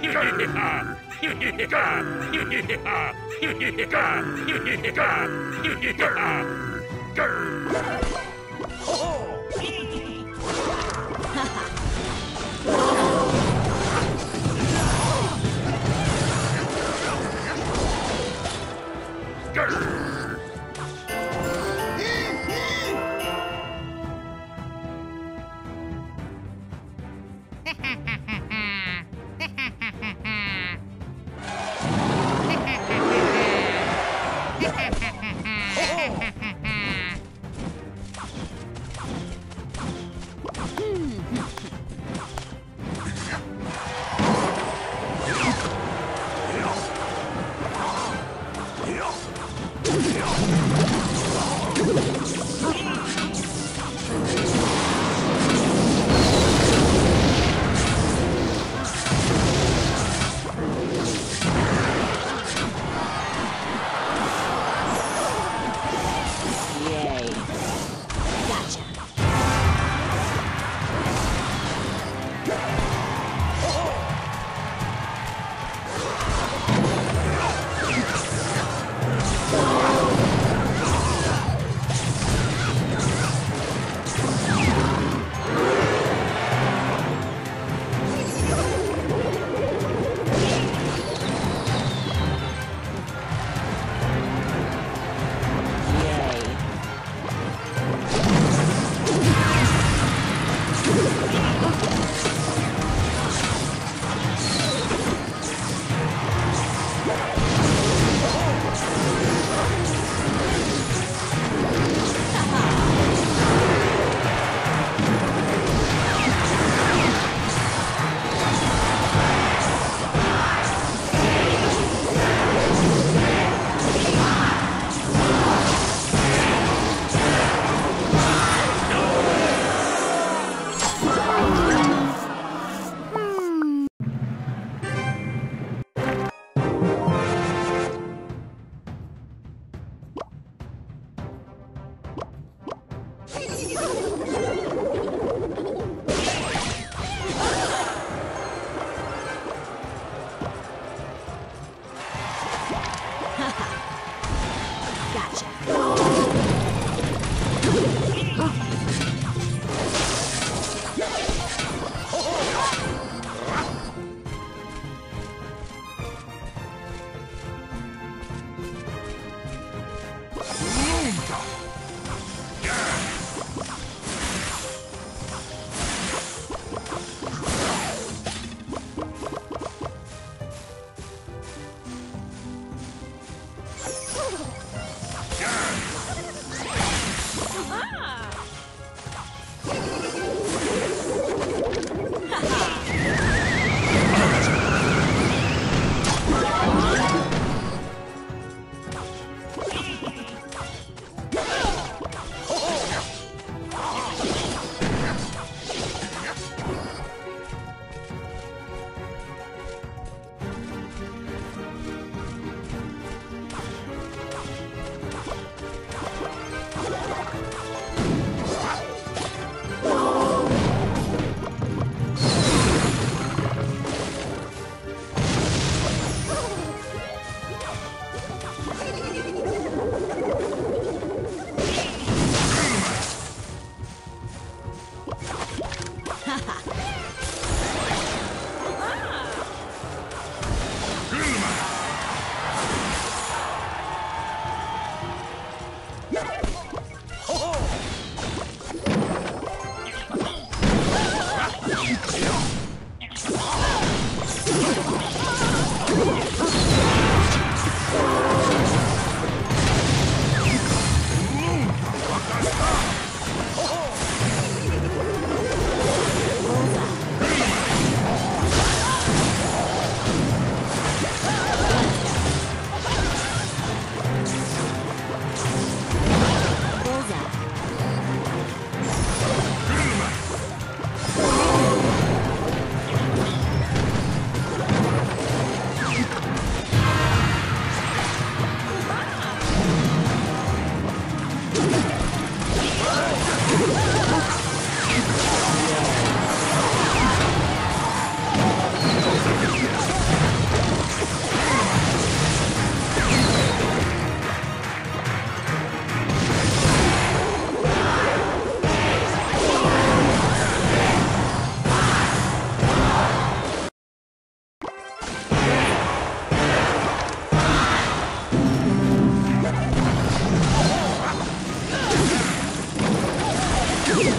Ah! Let's go.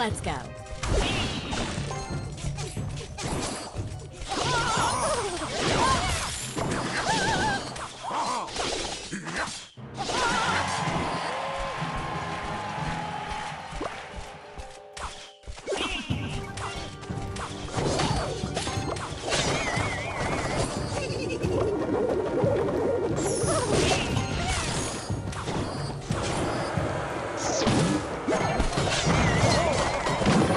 Let's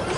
go.